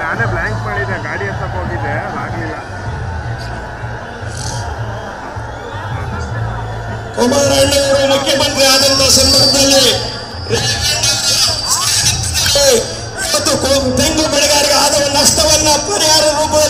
ನಾನೇ ಬ್ಲ್ಯಾಂಕ್ ಮಾಡಿದ್ದೆ, ಗಾಡಿ ಎತ್ತಕ್ಕೆ ಹೋಗಿದ್ದೆ, ಆಗಲಿಲ್ಲ. ಕುಮಾರಣ್ಣವರು ಮುಖ್ಯಮಂತ್ರಿ ಆದಂತ ಸಂದರ್ಭದಲ್ಲಿ ಮತ್ತು ತೆಂಗು ಬೆಳೆಗಾರರಿಗೆ ಆದ ನಷ್ಟವನ್ನ ಪರಿಹಾರ ರೂಪದಲ್ಲಿ